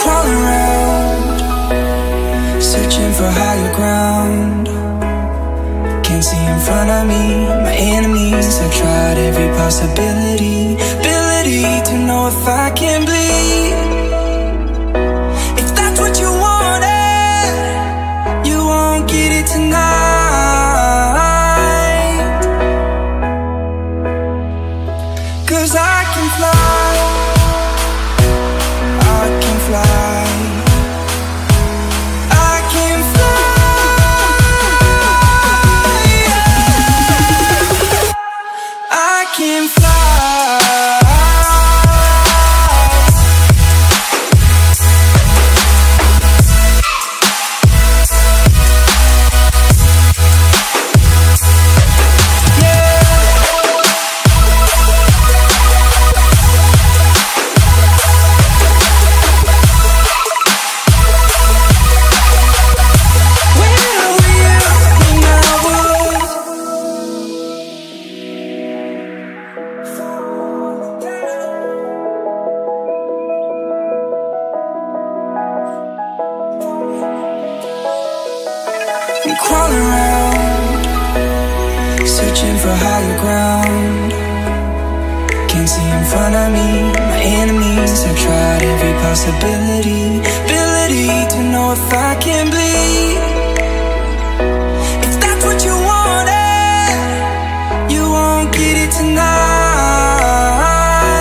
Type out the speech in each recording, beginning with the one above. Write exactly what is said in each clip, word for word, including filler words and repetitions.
Crawling around, searching for higher ground. Can't see in front of me, my enemies. I've tried every possibility, ability to know if I can bleed. If that's what you wanted, you won't get it tonight. 'Cause I can fly, I can fly. Crawling around, searching for higher ground. Can't see in front of me, my enemies. I've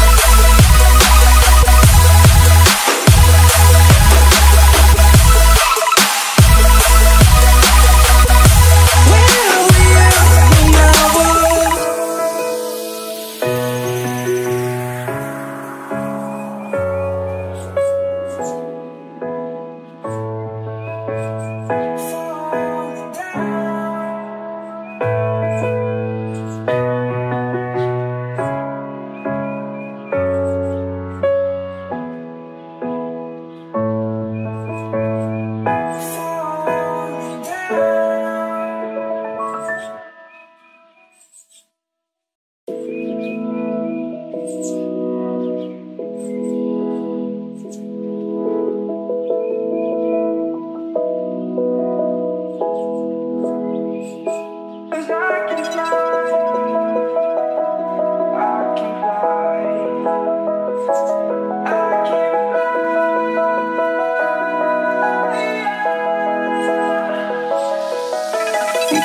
tried every possibility, ability to know if I can bleed. If that's what you wanted, you won't get it tonight. 'Cause I can fly,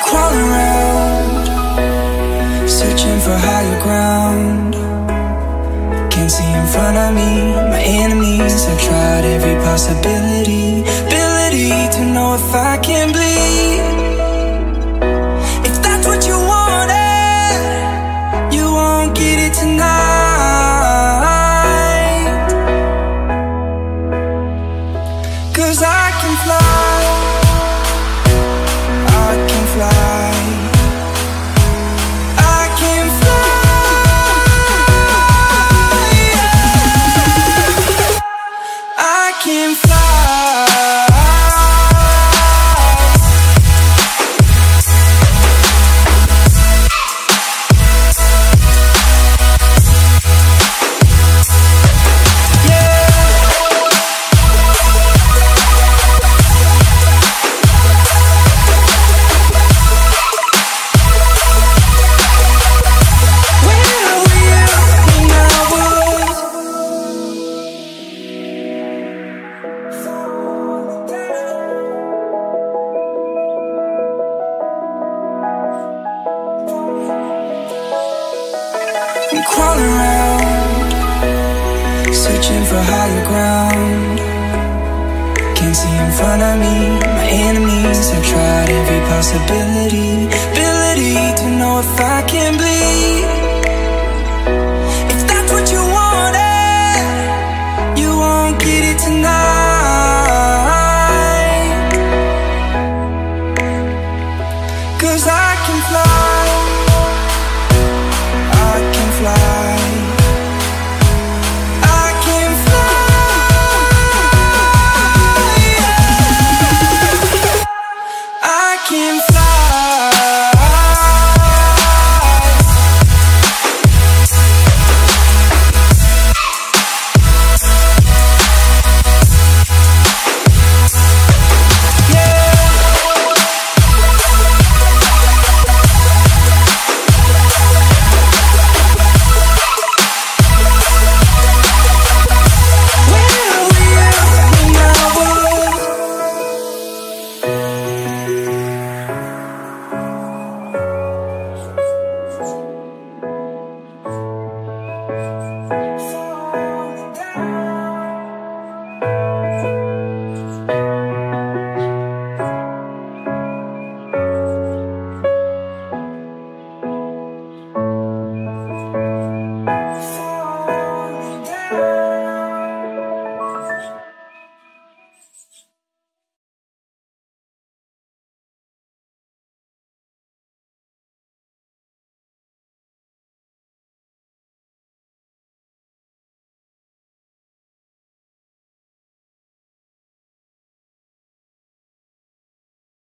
crawling around, searching for higher ground. Can't see in front of me, my enemies. I've tried every possibility, ability to know if I can bleed. If that's what you wanted, you won't get it tonight. 'Cause I can fly, fighting for higher ground. Can't see in front of me, my enemies have tried every possibility, ability to know if I can believe.